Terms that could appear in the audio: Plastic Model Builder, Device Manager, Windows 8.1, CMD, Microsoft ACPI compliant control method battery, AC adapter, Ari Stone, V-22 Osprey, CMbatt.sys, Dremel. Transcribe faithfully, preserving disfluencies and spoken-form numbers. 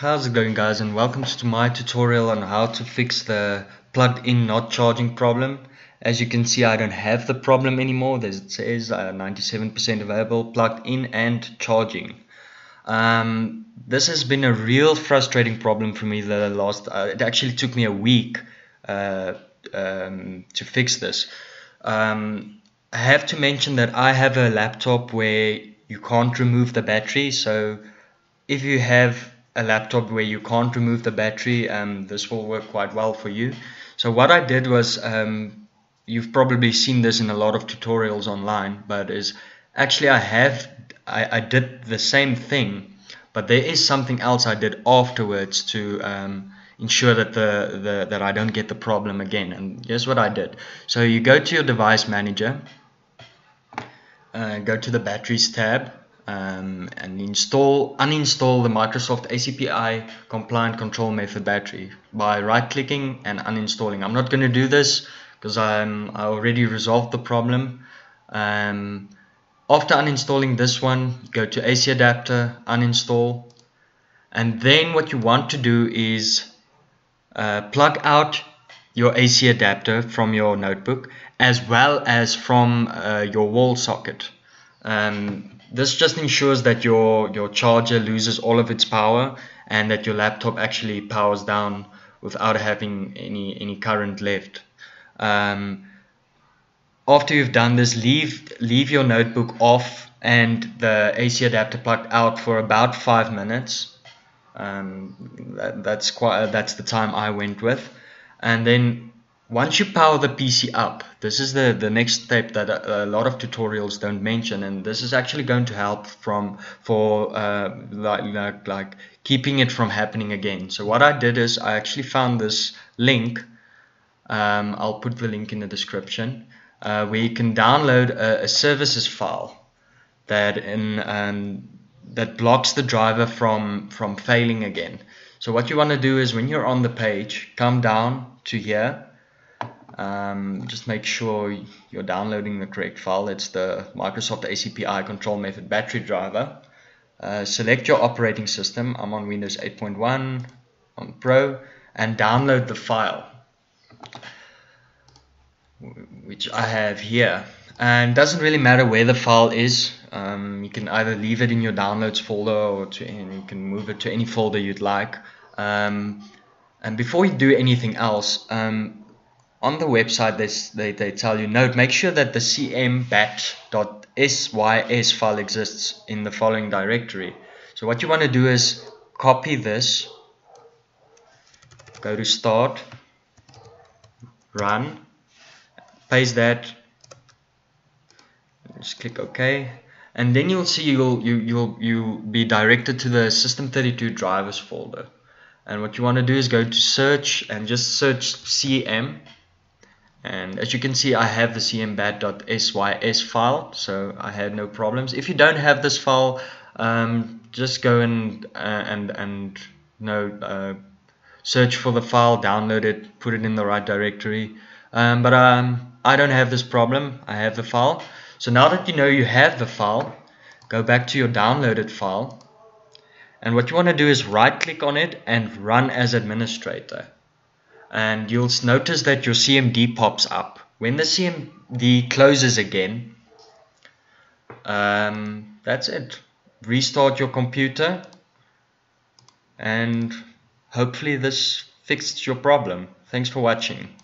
How's it going, guys, and welcome to my tutorial on how to fix the plugged in not charging problem. As you can see, I don't have the problem anymore. As it says, ninety-seven percent uh, available, plugged in and charging. Um, this has been a real frustrating problem for me the last uh, it actually took me a week uh, um, to fix this. um, I have to mention that I have a laptop where you can't remove the battery, so if you have a laptop where you can't remove the battery, um, this will work quite well for you. So what I did was, um, you've probably seen this in a lot of tutorials online, but is actually I have I, I did the same thing, but there is something else I did afterwards to um, ensure that the, the that I don't get the problem again. And here's what I did. So you go to your device manager, uh, go to the batteries tab, Um, and install uninstall the Microsoft A C P I compliant control method battery by right-clicking and uninstalling. I'm not going to do this because I'm I already resolved the problem. Um, after uninstalling this one, go to A C adapter, uninstall, and then what you want to do is uh, plug out your A C adapter from your notebook as well as from uh, your wall socket. Um, This just ensures that your, your charger loses all of its power and that your laptop actually powers down without having any, any current left. Um, after you've done this, leave, leave your notebook off and the A C adapter plugged out for about five minutes. Um, that, that's, quite, that's the time I went with. And then once you power the P C up, this is the, the next step that a, a lot of tutorials don't mention, and this is actually going to help from for uh, like, like, like keeping it from happening again. So what I did is I actually found this link, um, I'll put the link in the description, uh, where you can download a, a services file that in um, that blocks the driver from, from failing again. So what you want to do is when you're on the page, come down to here. Um, just make sure you're downloading the correct file. It's the Microsoft A C P I control method battery driver. Uh, select your operating system. I'm on Windows eight point one, on Pro, and download the file, which I have here. And it doesn't really matter where the file is. Um, you can either leave it in your downloads folder or to, and you can move it to any folder you'd like. Um, and before you do anything else, um, on the website, they, they tell you, note, make sure that the C M batt dot sys file exists in the following directory. So what you want to do is copy this, go to Start, Run, paste that, just click OK, and then you'll see you'll, you, you'll, you'll be directed to the system thirty-two drivers folder. And what you want to do is go to Search and just search C M. And as you can see, I have the C M batt dot sys file, so I had no problems. If you don't have this file, um, just go and uh, and and you know, uh, search for the file, download it, put it in the right directory. Um, but um, I don't have this problem. I have the file. So now that you know you have the file, go back to your downloaded file, and what you want to do is right-click on it and Run as administrator. And you'll notice that your C M D pops up. When the C M D closes again, um, that's it. Restart your computer, and hopefully this fixed your problem. Thanks for watching.